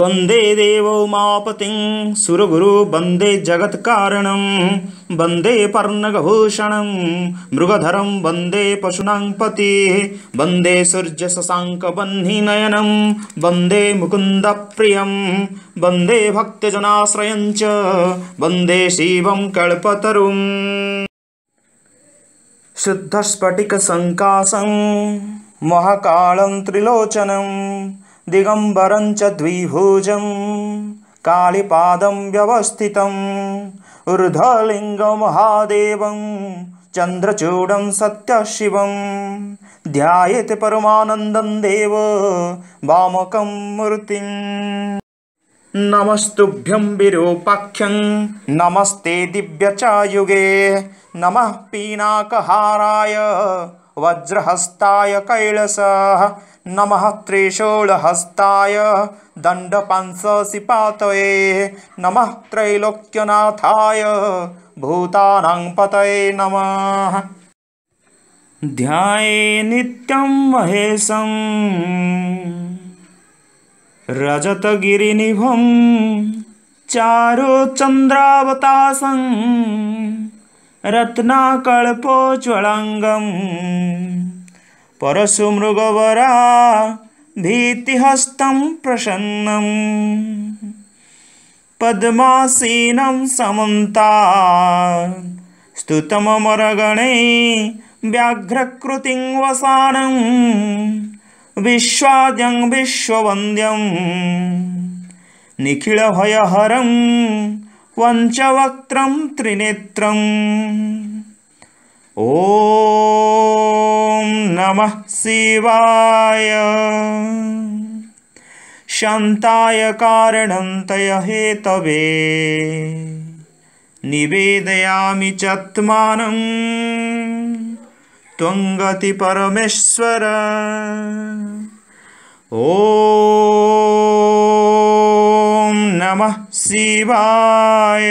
वंदे देवो मापतिं सुरगुरु वंदे जगत्कारणं वंदे पर्णगभूषणं मृगधरं वंदे पशुनां पति वंदे सूर्य शशाङ्कबह्निनयनं वंदे मुकुन्दप्रियं वंदे भक्तजनाश्रयं च वंदे शिवं कल्पतरुम् शुद्धस्फटिकसङ्कासं महाकालं त्रिलोचनं दिगंबरं च द्विभुजं कालीपादं व्यवस्थितं ऊर्ध्वलिंगं महादेवं चंद्रचूडं सत्यशिवं ध्यायेत् परमानन्दं देव वामकं मूर्तिं। नमस्तुभ्यं विरूपाख्यं नमस्ते दिव्यचायुगे नमः पीनाकहाराय वज्रहस्ताय कैलसः नमः त्रिशूलहस्ताय दण्डपांससिपातये नमः त्रैलोक्यनाथाय भूतानां पतये नमः। ध्याये नित्यं महेशं रजतगिरिनिभं चारुचन्द्रावतासं रत्नाकल्पोज्ज्वलाङ्गं परशुमृगवरा भीतिहस्तं प्रसन्नं पद्मासीनं समन्तां स्तुतममरगणे व्याघ्रकृतिं वसानं विश्वाद्यं विश्ववन्द्यं निखिलभयहरं पंचवक्त्रं त्रिनेत्रं ओम नमः शिवाय। शांताय कारणंतय हेतवे निवेदयामि चत्मानं त्वं गति परमेश्वर। ओम नमः शिवाय।